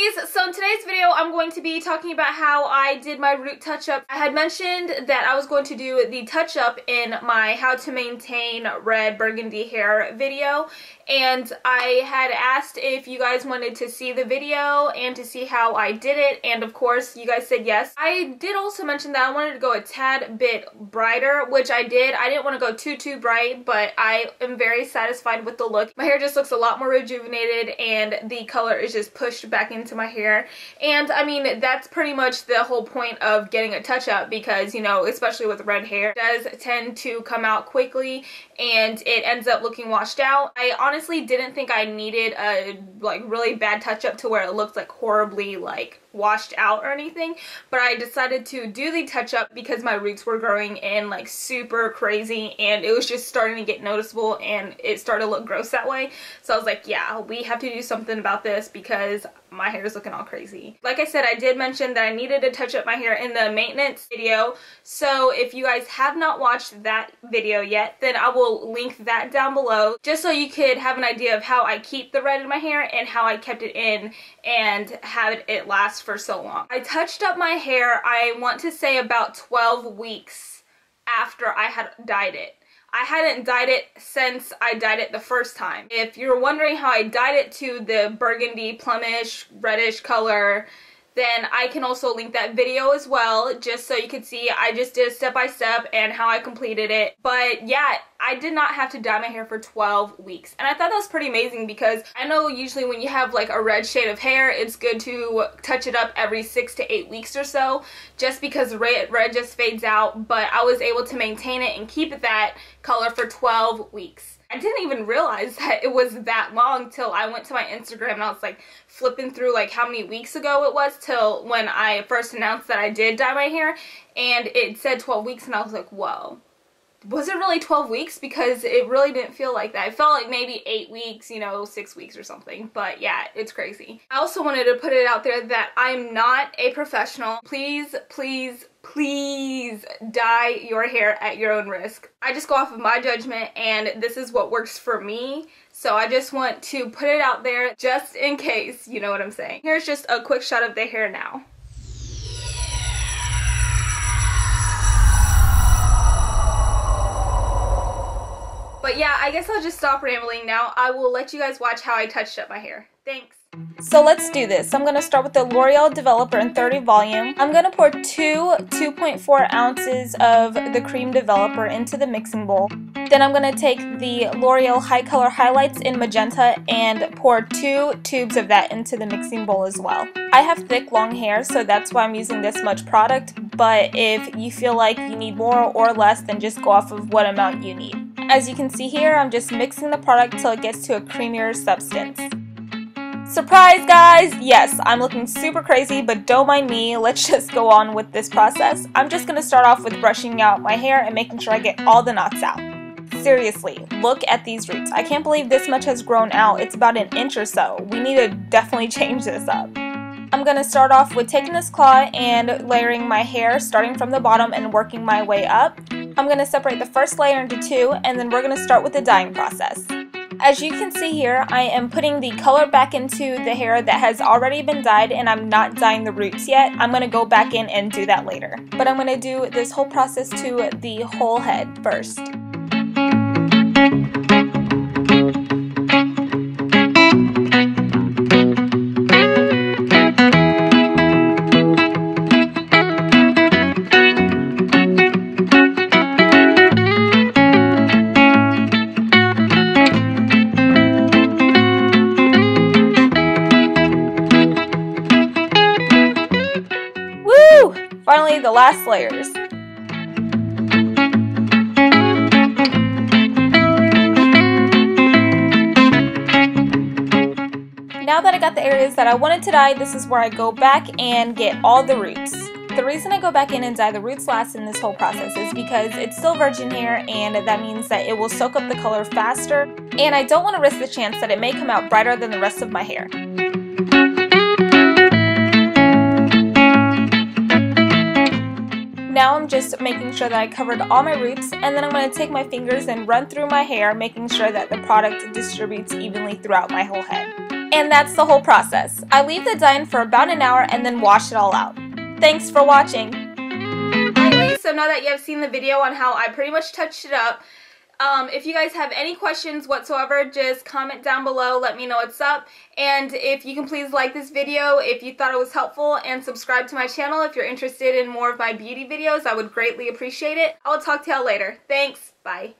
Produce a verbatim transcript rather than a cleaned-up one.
ladies, so in today's video I'm going to be talking about how I did my root touch-up. I had mentioned that I was going to do the touch-up in my how to maintain red burgundy hair video, and I had asked if you guys wanted to see the video and to see how I did it, and of course you guys said yes. I did also mention that I wanted to go a tad bit brighter, which I did. I didn't want to go too too bright, but I am very satisfied with the look. My hair just looks a lot more rejuvenated and the color is just pushed back into my hair, and I mean that's pretty much the whole point of getting a touch-up, because you know, especially with red hair, it does tend to come out quickly and it ends up looking washed out. I honestly didn't think I needed a like really bad touch-up to where it looked like horribly like washed out or anything, but I decided to do the touch-up because my roots were growing in like super crazy and it was just starting to get noticeable and it started to look gross that way. So I was like, yeah, we have to do something about this because my hair is looking all crazy. Like I said, I did mention that I needed to touch up my hair in the maintenance video, so if you guys have not watched that video yet, then I will link that down below just so you could have an idea of how I keep the red in my hair and how I kept it in and had it last for so long. I touched up my hair, I want to say about twelve weeks after I had dyed it. I hadn't dyed it since I dyed it the first time. If you're wondering how I dyed it to the burgundy, plumish, reddish color, then I can also link that video as well, just so you can see I just did a step-by-step and how I completed it. But yeah, I did not have to dye my hair for twelve weeks, and I thought that was pretty amazing because I know usually when you have like a red shade of hair, it's good to touch it up every six to eight weeks or so, just because red, red just fades out, but I was able to maintain it and keep it that color for twelve weeks. I didn't even realize that it was that long till I went to my Instagram and I was like flipping through like how many weeks ago it was till when I first announced that I did dye my hair, and it said twelve weeks and I was like, whoa. Was it really twelve weeks? Because it really didn't feel like that. It felt like maybe eight weeks, you know, six weeks or something. But yeah, it's crazy. I also wanted to put it out there that I'm not a professional. Please, please, please dye your hair at your own risk. I just go off of my judgment and this is what works for me. So I just want to put it out there just in case, you know what I'm saying. Here's just a quick shot of the hair now. But yeah, I guess I'll just stop rambling now. I will let you guys watch how I touched up my hair. Thanks. So let's do this. I'm going to start with the L'Oreal Developer in thirty volume. I'm going to pour two 2.4 ounces of the cream developer into the mixing bowl. Then I'm going to take the L'Oreal HiColor Highlights in Magenta and pour two tubes of that into the mixing bowl as well. I have thick, long hair, so that's why I'm using this much product, but if you feel like you need more or less, then just go off of what amount you need. As you can see here, I'm just mixing the product till it gets to a creamier substance. Surprise, guys! Yes, I'm looking super crazy, but don't mind me. Let's just go on with this process. I'm just going to start off with brushing out my hair and making sure I get all the knots out. Seriously, look at these roots. I can't believe this much has grown out. It's about an inch or so. We need to definitely change this up. I'm going to start off with taking this claw and layering my hair, starting from the bottom and working my way up. I'm going to separate the first layer into two, and then we're going to start with the dyeing process. As you can see here, I am putting the color back into the hair that has already been dyed, and I'm not dyeing the roots yet. I'm going to go back in and do that later. But I'm going to do this whole process to the whole head first. Finally, the last layers. Now that I got the areas that I wanted to dye, this is where I go back and get all the roots. The reason I go back in and dye the roots last in this whole process is because it's still virgin hair, and that means that it will soak up the color faster, and I don't want to risk the chance that it may come out brighter than the rest of my hair. Now I'm just making sure that I covered all my roots, and then I'm going to take my fingers and run through my hair, making sure that the product distributes evenly throughout my whole head. And that's the whole process. I leave the dye in for about an hour and then wash it all out. Thanks for watching. Anyway, so now that you have seen the video on how I pretty much touched it up, Um, if you guys have any questions whatsoever, just comment down below, let me know what's up, and if you can please like this video if you thought it was helpful, and subscribe to my channel if you're interested in more of my beauty videos. I would greatly appreciate it. I will talk to y'all later. Thanks, bye.